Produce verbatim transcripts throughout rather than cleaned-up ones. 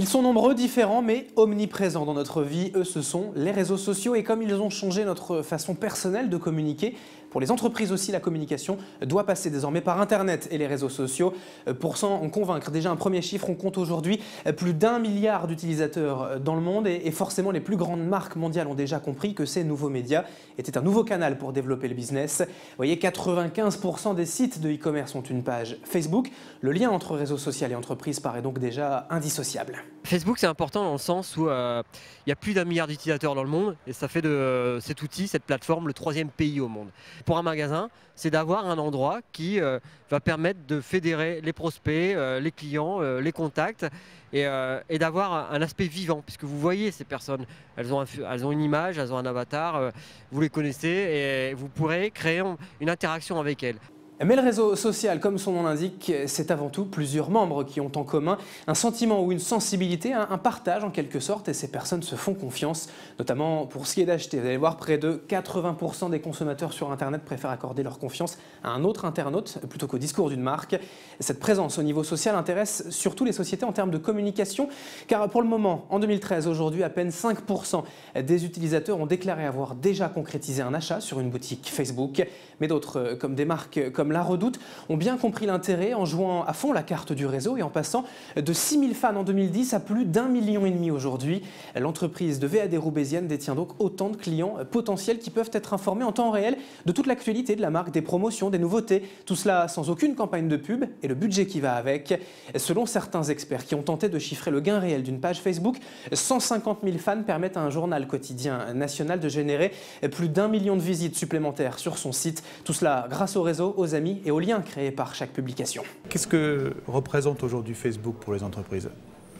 Ils sont nombreux, différents, mais omniprésents dans notre vie. Eux, ce sont les réseaux sociaux. Et comme ils ont changé notre façon personnelle de communiquer, pour les entreprises aussi, la communication doit passer désormais par Internet et les réseaux sociaux. Pour s'en convaincre, déjà un premier chiffre, on compte aujourd'hui plus d'un milliard d'utilisateurs dans le monde. Et forcément, les plus grandes marques mondiales ont déjà compris que ces nouveaux médias étaient un nouveau canal pour développer le business. Vous voyez, quatre-vingt-quinze pour cent des sites de e-commerce ont une page Facebook. Le lien entre réseau social et entreprise paraît donc déjà indissociable. Facebook, c'est important dans le sens où il euh, y a plus d'un milliard d'utilisateurs dans le monde et ça fait de euh, cet outil, cette plateforme, le troisième pays au monde. Pour un magasin, c'est d'avoir un endroit qui euh, va permettre de fédérer les prospects, euh, les clients, euh, les contacts et, euh, et d'avoir un aspect vivant puisque vous voyez ces personnes, elles ont, un, elles ont une image, elles ont un avatar, euh, vous les connaissez et vous pourrez créer une interaction avec elles. Mais le réseau social, comme son nom l'indique, c'est avant tout plusieurs membres qui ont en commun un sentiment ou une sensibilité, un partage en quelque sorte, et ces personnes se font confiance, notamment pour ce qui est d'acheter. Vous allez voir, près de quatre-vingts pour cent des consommateurs sur Internet préfèrent accorder leur confiance à un autre internaute plutôt qu'au discours d'une marque. Cette présence au niveau social intéresse surtout les sociétés en termes de communication, car pour le moment, en deux mille treize, aujourd'hui, à peine cinq pour cent des utilisateurs ont déclaré avoir déjà concrétisé un achat sur une boutique Facebook, mais d'autres, comme des marques comme La Redoute, ont bien compris l'intérêt en jouant à fond la carte du réseau et en passant de six mille fans en deux mille dix à plus d'un million et demi aujourd'hui. L'entreprise de V A D roubaisienne détient donc autant de clients potentiels qui peuvent être informés en temps réel de toute l'actualité de la marque, des promotions, des nouveautés, tout cela sans aucune campagne de pub et le budget qui va avec. Selon certains experts qui ont tenté de chiffrer le gain réel d'une page Facebook, cent cinquante mille fans permettent à un journal quotidien national de générer plus d'un million de visites supplémentaires sur son site, tout cela grâce au réseau, aux et aux liens créés par chaque publication. Qu'est-ce que représente aujourd'hui Facebook pour les entreprises?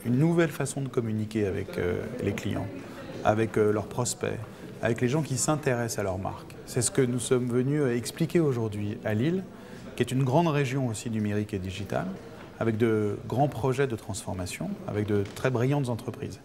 Une nouvelle façon de communiquer avec euh, les clients, avec euh, leurs prospects, avec les gens qui s'intéressent à leur marque. C'est ce que nous sommes venus expliquer aujourd'hui à Lille, qui est une grande région aussi numérique et digitale, avec de grands projets de transformation, avec de très brillantes entreprises.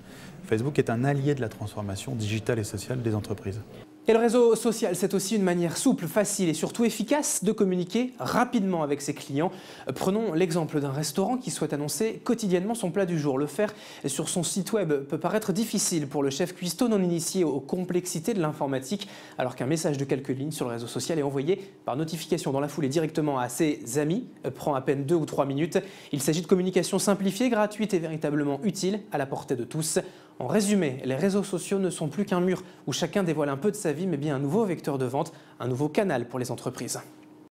Facebook est un allié de la transformation digitale et sociale des entreprises. Et le réseau social, c'est aussi une manière souple, facile et surtout efficace de communiquer rapidement avec ses clients. Prenons l'exemple d'un restaurant qui souhaite annoncer quotidiennement son plat du jour. Le faire sur son site web peut paraître difficile pour le chef cuistot non initié aux complexités de l'informatique, alors qu'un message de quelques lignes sur le réseau social est envoyé par notification dans la foulée directement à ses amis, prend à peine deux ou trois minutes. Il s'agit de communication simplifiée, gratuite et véritablement utile, à la portée de tous. En résumé, les réseaux sociaux ne sont plus qu'un mur où chacun dévoile un peu de sa vie, mais bien un nouveau vecteur de vente, un nouveau canal pour les entreprises.